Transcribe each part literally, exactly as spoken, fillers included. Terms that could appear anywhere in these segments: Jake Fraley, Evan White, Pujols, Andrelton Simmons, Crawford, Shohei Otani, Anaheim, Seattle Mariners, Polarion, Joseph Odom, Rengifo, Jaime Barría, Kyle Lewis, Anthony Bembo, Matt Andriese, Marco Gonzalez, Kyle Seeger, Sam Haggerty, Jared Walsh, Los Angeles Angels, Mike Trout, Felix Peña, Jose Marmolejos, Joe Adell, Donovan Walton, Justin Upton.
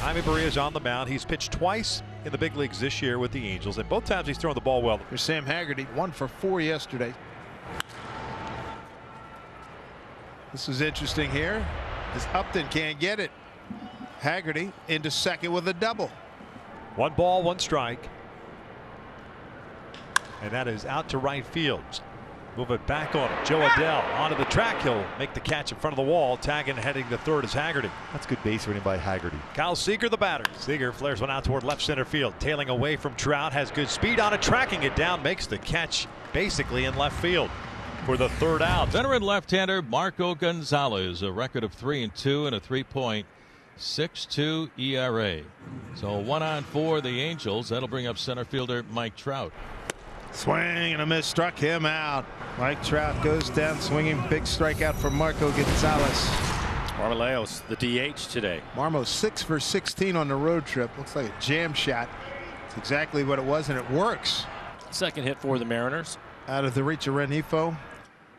Jaime Barría is on the mound. He's pitched twice in the big leagues this year with the Angels, and both times he's thrown the ball well. Here's Sam Haggerty, one for four yesterday. This is interesting here, as Upton can't get it. Haggerty into second with a double. One ball, one strike. And that is out to right field. Move it back on it. Joe Adell onto the track. He'll make the catch in front of the wall. Tagging heading to third is Haggerty. That's good base running by Haggerty. Kyle Seeger, the batter. Seeger flares one out toward left center field. Tailing away from Trout. Has good speed on it. Tracking it down. Makes the catch basically in left field for the third out. Veteran left-hander Marco Gonzalez. A record of three and two and a three point six two E R A. So one on four, the Angels. That'll bring up center fielder Mike Trout. Swing and a miss, struck him out. Mike Trout goes down swinging. Big strikeout for Marco Gonzalez. Marmolejos, the D H today. Marmo six for sixteen on the road trip. Looks like a jam shot. It's exactly what it was, and it works. Second hit for the Mariners. Out of the reach of Rengifo.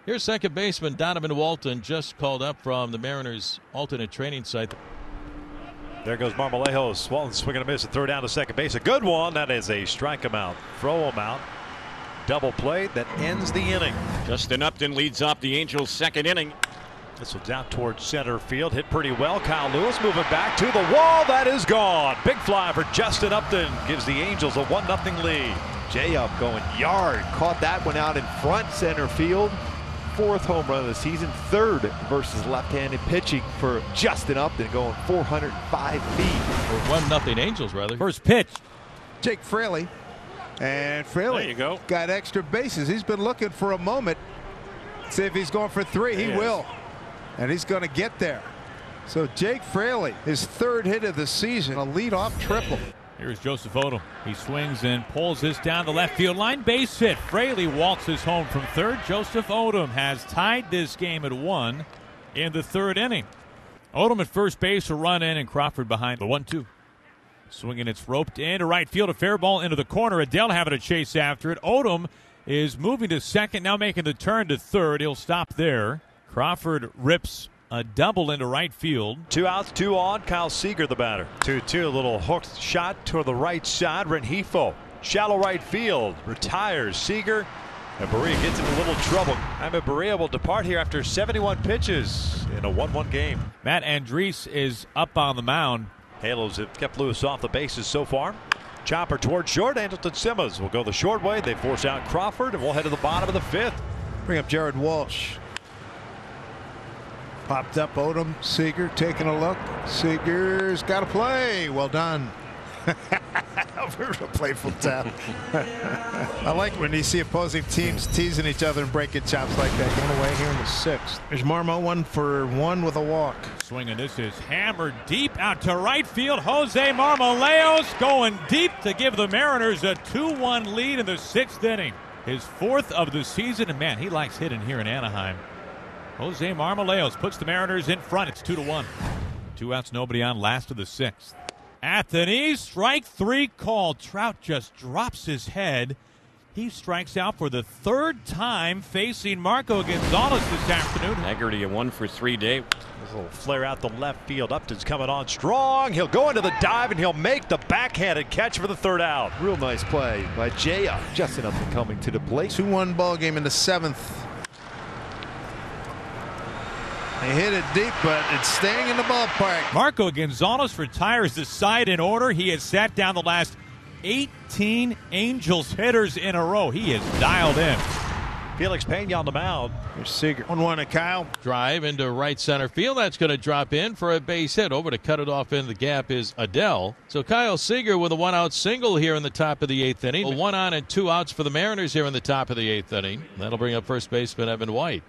Here's second baseman Donovan Walton, just called up from the Mariners' alternate training site. There goes Marmolejos. Walton swinging a miss, a throw down to second base. A good one. That is a strike him out. Throw him out. Double play that ends the inning. Justin Upton leads off the Angels' second inning. This one's out towards center field. Hit pretty well. Kyle Lewis moving back to the wall. That is gone. Big fly for Justin Upton. Gives the Angels a one nothing lead. J-Up going yard. Caught that one out in front center field. Fourth home run of the season. Third versus left-handed pitching for Justin Upton, going four hundred five feet. Or one nothing Angels, rather. First pitch. Jake Fraley. And Fraley there you go. Got extra bases. He's been looking for a moment. See if he's going for three. He, he will. And he's going to get there. So Jake Fraley, his third hit of the season, a leadoff triple. Here's Joseph Odom. He swings and pulls this down the left field line. Base hit. Fraley waltzes home from third. Joseph Odom has tied this game at one in the third inning. Odom at first base, a run in, and Crawford behind the one two. Swinging, it's roped into right field. A fair ball into the corner. Adell having a chase after it. Odom is moving to second, now making the turn to third. He'll stop there. Crawford rips a double into right field. Two outs, two on. Kyle Seeger, the batter. two two, a little hooked shot toward the right side. Rengifo, shallow right field, retires Seeger. And Barría gets into a little trouble. Jaime Barría will depart here after seventy-one pitches in a one one game. Matt Andriese is up on the mound. Halos have kept Lewis off the bases so far. Chopper toward short. Andrelton Simmons will go the short way. They force out Crawford, and we'll head to the bottom of the fifth. Bring up Jared Walsh. Popped up Odom. Seeger taking a look. Seeger's got a play. Well done. Over a playful tap. I like when you see opposing teams teasing each other and breaking chops like that. Going away here in the sixth. There's Marmo, one for one with a walk. Swinging, this is hammered deep out to right field. Jose Marmolejos going deep to give the Mariners a two one lead in the sixth inning. His fourth of the season, and man, he likes hitting here in Anaheim. Jose Marmolejos puts the Mariners in front. It's two to one. Two outs, nobody on, last of the sixth. At the knee, strike three call. Trout just drops his head. He strikes out for the third time facing Marco Gonzalez this afternoon. Haggerty a one for three day. A little flare out the left field. Upton's coming on strong. He'll go into the dive, and he'll make the backhanded catch for the third out. Real nice play by J R. Justin Upton coming to the plate. two one ball game in the seventh. They hit it deep, but it's staying in the ballpark. Marco Gonzalez retires the side in order. He has sat down the last eighteen Angels hitters in a row. He is dialed in. Felix Peña on the mound. Here's Seeger. one one to Kyle. Drive into right center field. That's going to drop in for a base hit. Over to cut it off in the gap is Adell. So Kyle Seeger with a one-out single here in the top of the eighth inning. Well, one on and two outs for the Mariners here in the top of the eighth inning. That'll bring up first baseman Evan White.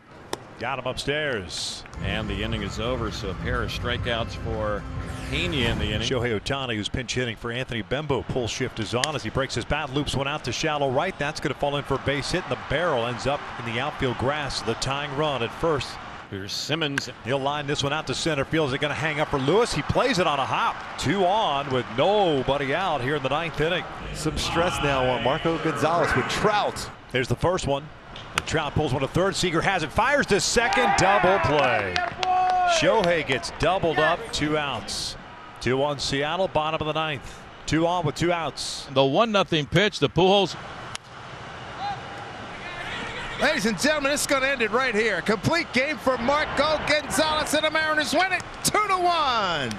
Got him upstairs. And the inning is over, so a pair of strikeouts for Peña in the inning. Shohei Otani, who's pinch hitting for Anthony Bembo. Pull shift is on as he breaks his bat, loops one out to shallow right. That's going to fall in for a base hit, and the barrel ends up in the outfield grass. The tying run at first. Here's Simmons. He'll line this one out to center field. Is it going to hang up for Lewis? He plays it on a hop. Two on with nobody out here in the ninth inning. Some stress now on Marco Gonzalez with Trout. There's the first one. And Trout pulls one to third. Seeger has it. Fires to second. Double play. Shohei gets doubled up. Two outs. Two on Seattle, bottom of the ninth. Two on with two outs. The one nothing pitch, the Pujols. Ladies and gentlemen, it's going to end it right here. Complete game for Marco Gonzalez, and the Mariners win it two to one.